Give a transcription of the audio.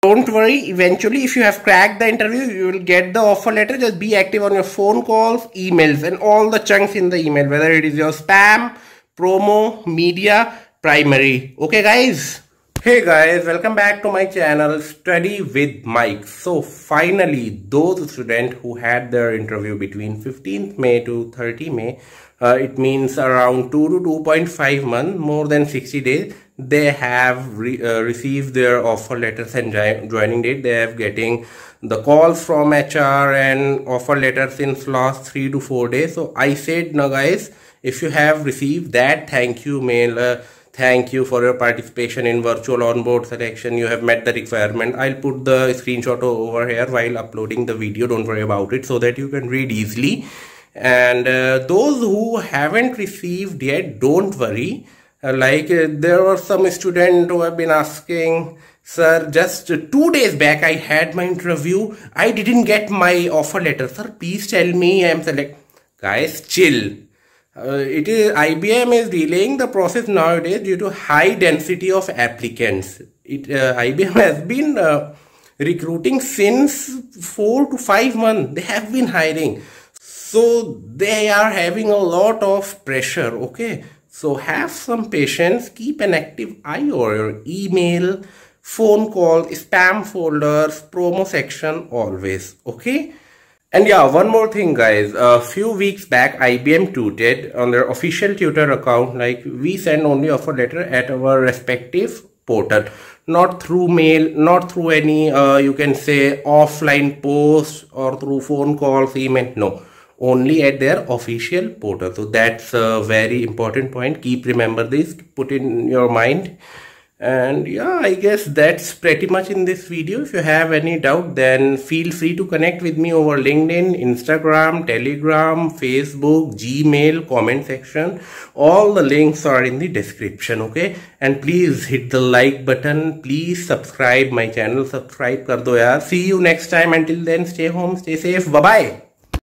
Don't worry, eventually if you have cracked the interview, you will get the offer letter. Just be active on your phone calls, emails and all the chunks in the email, whether it is your spam, promo, media, primary. Okay guys? Hey guys, welcome back to my channel Study with Mike. So finally, those students who had their interview between 15th May to 30 May, it means around 2 to 2.5 months, more than 60 days, they have received their offer letters and joining date. They have getting the calls from HR and offer letters since last 3 to 4 days. So I said, now guys, if you have received that thank you mail, thank you for your participation in virtual onboard selection. You have met the requirement. I'll put the screenshot over here while uploading the video. Don't worry about it, so that you can read easily. And those who haven't received yet, don't worry. There were some students who have been asking, sir, just 2 days back I had my interview. I didn't get my offer letter. Sir, please tell me I am selected. Guys, chill. IBM is delaying the process nowadays due to high density of applicants. IBM has been recruiting since 4 to 5 months. They have been hiring, so they are having a lot of pressure. Okay, so have some patience. Keep an active eye on your email, phone call, spam folders, promo section always. Okay. And yeah, one more thing guys, a few weeks back IBM tweeted on their official Twitter account, like, we send only offer letter at our respective portal, not through mail, not through any you can say offline post or through phone calls, email, no, only at their official portal. So that's a very important point. Keep remember this, put in your mind. And yeah, I guess that's pretty much in this video. If you have any doubt, then feel free to connect with me over LinkedIn, Instagram, Telegram, Facebook, Gmail, comment section. All the links are in the description. Okay, and please hit the like button. Please subscribe my channel. Subscribe kar do yaar. See you next time. Until then, stay home, stay safe. Bye bye.